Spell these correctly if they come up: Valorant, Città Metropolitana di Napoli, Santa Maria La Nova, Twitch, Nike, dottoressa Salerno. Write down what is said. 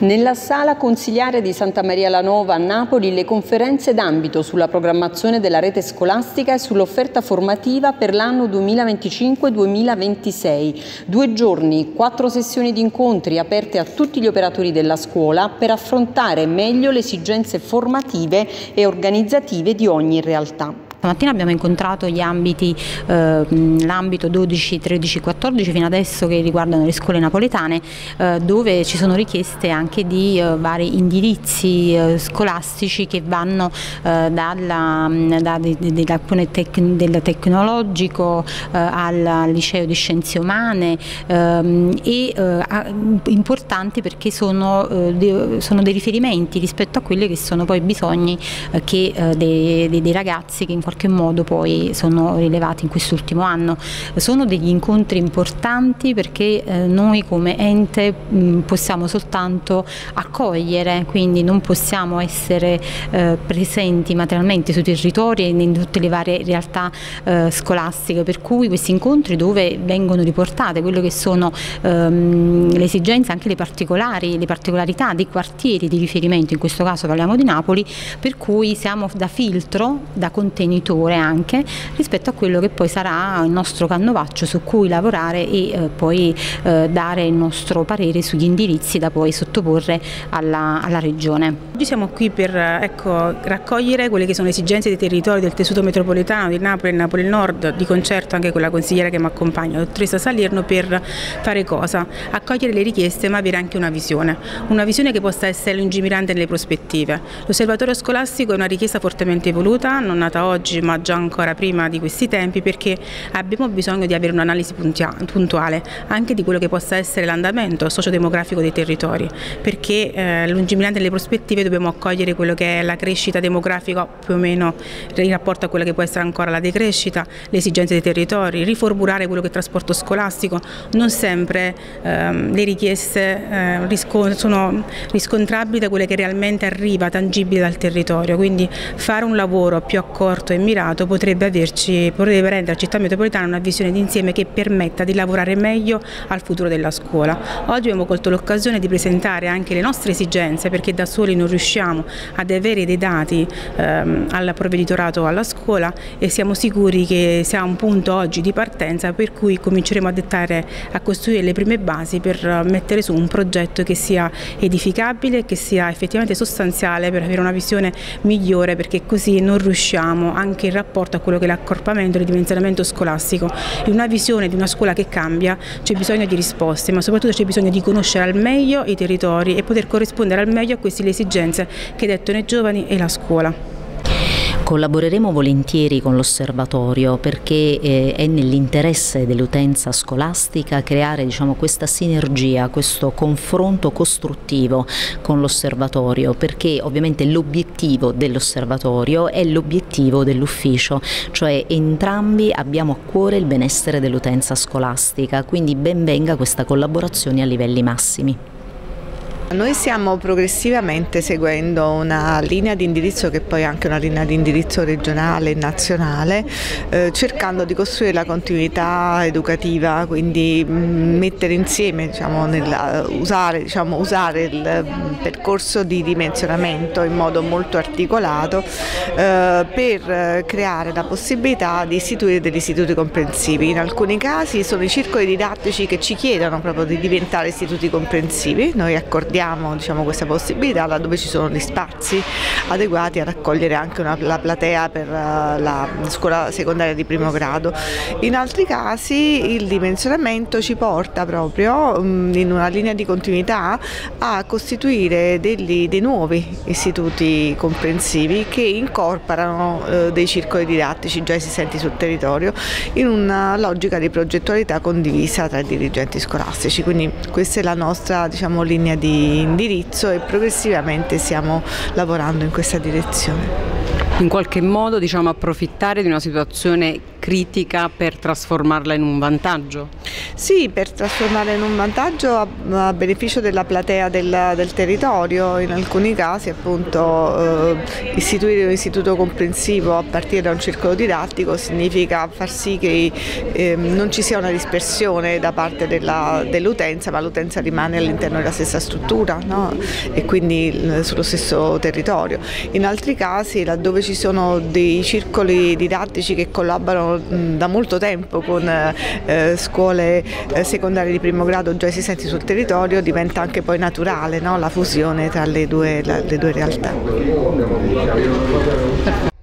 Nella sala consiliare di Santa Maria La Nova a Napoli le conferenze d'ambito sulla programmazione della rete scolastica e sull'offerta formativa per l'anno 2025-2026. 2 giorni, 4 sessioni di incontri aperte a tutti gli operatori della scuola per affrontare meglio le esigenze formative e organizzative di ogni realtà. Stamattina abbiamo incontrato l'ambito 12, 13, 14 fino adesso, che riguardano le scuole napoletane, dove ci sono richieste anche di vari indirizzi scolastici che vanno dal tecnologico al liceo di scienze umane, importanti perché sono dei riferimenti rispetto a quelli che sono poi i bisogni dei ragazzi che in qualche modo poi sono rilevati in quest'ultimo anno. Sono degli incontri importanti perché noi come ente possiamo soltanto accogliere, quindi non possiamo essere presenti materialmente sui territori e in tutte le varie realtà scolastiche, per cui questi incontri dove vengono riportate quello che sono le esigenze, anche le particolarità dei quartieri di riferimento, in questo caso parliamo di Napoli, per cui siamo da filtro, da contenitore anche rispetto a quello che poi sarà il nostro canovaccio su cui lavorare e poi dare il nostro parere sugli indirizzi da poi sottoporre alla Regione. Oggi siamo qui per raccogliere quelle che sono le esigenze dei territori del tessuto metropolitano di Napoli e Napoli Nord, di concerto anche con la consigliera che mi accompagna, dottoressa Salerno, per fare cosa? Accogliere le richieste ma avere anche una visione che possa essere lungimirante nelle prospettive. L'osservatorio scolastico è una richiesta fortemente evoluta, non nata oggi ma già ancora prima di questi tempi, perché abbiamo bisogno di avere un'analisi puntuale anche di quello che possa essere l'andamento sociodemografico dei territori, perché lungimirante nelle prospettive dobbiamo accogliere quello che è la crescita demografica più o meno in rapporto a quella che può essere ancora la decrescita, le esigenze dei territori, riformulare quello che è il trasporto scolastico. Non sempre le richieste sono riscontrabili da quelle che realmente arriva tangibile dal territorio, quindi fare un lavoro più accorto e mirato potrebbe rendere la città metropolitana una visione d'insieme che permetta di lavorare meglio al futuro della scuola. Oggi abbiamo colto l'occasione di presentare anche le nostre esigenze, perché da soli non riusciamo ad avere dei dati al provveditorato, alla scuola, e siamo sicuri che sia un punto oggi di partenza per cui cominceremo a costruire le prime basi per mettere su un progetto che sia edificabile, che sia effettivamente sostanziale, per avere una visione migliore, perché così non riusciamo, anche in rapporto a quello che è l'accorpamento e il ridimensionamento scolastico, in una visione di una scuola che cambia c'è bisogno di risposte, ma soprattutto c'è bisogno di conoscere al meglio i territori e poter corrispondere al meglio a queste le esigenze che dettano i giovani e la scuola. Collaboreremo volentieri con l'osservatorio perché è nell'interesse dell'utenza scolastica creare, diciamo, questa sinergia, questo confronto costruttivo con l'osservatorio, perché ovviamente l'obiettivo dell'osservatorio è l'obiettivo dell'ufficio, cioè entrambi abbiamo a cuore il benessere dell'utenza scolastica, quindi ben venga questa collaborazione a livelli massimi. Noi stiamo progressivamente seguendo una linea di indirizzo che poi è anche una linea di indirizzo regionale e nazionale, cercando di costruire la continuità educativa, quindi mettere insieme, diciamo, usare il percorso di dimensionamento in modo molto articolato per creare la possibilità di istituire degli istituti comprensivi. In alcuni casi sono i circoli didattici che ci chiedono proprio di diventare istituti comprensivi, noi accordiamo, diciamo, questa possibilità là dove ci sono gli spazi adeguati a raccogliere anche la platea per la scuola secondaria di primo grado. In altri casi il dimensionamento ci porta proprio in una linea di continuità a costituire dei nuovi istituti comprensivi che incorporano dei circoli didattici già esistenti sul territorio in una logica di progettualità condivisa tra i dirigenti scolastici. Quindi questa è la nostra, diciamo, linea di indirizzo e progressivamente stiamo lavorando in questa direzione. In qualche modo, diciamo, approfittare di una situazione critica per trasformarla in un vantaggio? Sì, per trasformare in un vantaggio a beneficio della platea del territorio, in alcuni casi appunto istituire un istituto comprensivo a partire da un circolo didattico significa far sì che non ci sia una dispersione da parte dell'utenza, ma l'utenza rimane all'interno della stessa struttura, no? E quindi sullo stesso territorio. In altri casi, laddove ci sono dei circoli didattici che collaborano da molto tempo con scuole secondarie di primo grado già esistenti sul territorio, diventa anche poi naturale, no? La fusione tra le due realtà.